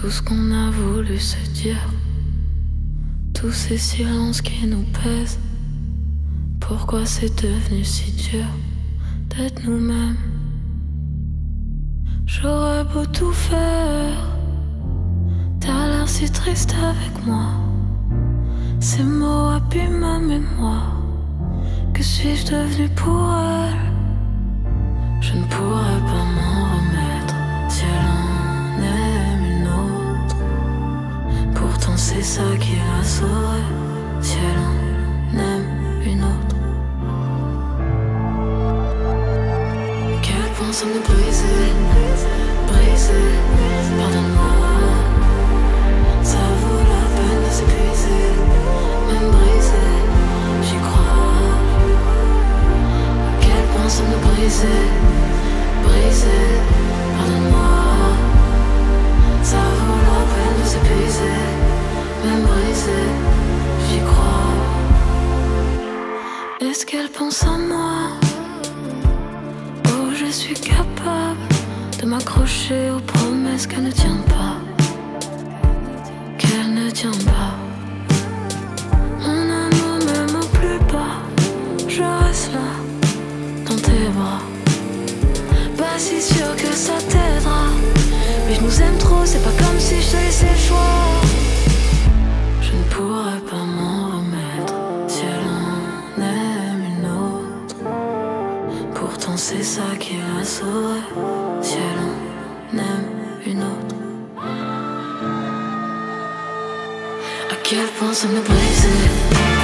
tout ce qu'on a voulu se dire, tous ces silences qui nous pèsent. Pourquoi c'est devenu si dur d'être nous-mêmes? J'aurais beau tout faire, t'as l'air si triste avec moi. Ces mots appuient ma mémoire. Que suis-je devenu pour elle? Je ne pourrais pas m'en remettre si elle en aime une autre. Pourtant c'est ça qui la saurait si elle en aime une autre. Qu'elle pense à me briser, briser. Pardonne-moi, ça vaut la peine de s'épuiser, même briser. J'y crois. Qu'elle pense à me briser, briser. Pardonne-moi, ça vaut la peine de s'épuiser, même briser. J'y crois. Est-ce qu'elle pense à moi? Je suis capable de m'accrocher aux promesses qu'elle ne tient pas, qu'elle ne tient pas. Mon amour, même au plus bas, je reste là, dans tes bras. Pas si sûr que ça t'aidera, mais je nous aime trop, c'est pas comme si je te laissais le choix. Je ne pourrais pas m'en remettre si elle en aime une autre. Pourtant c'est ça qui la saurait si elle en aime une autre. À quel point ça me brisait.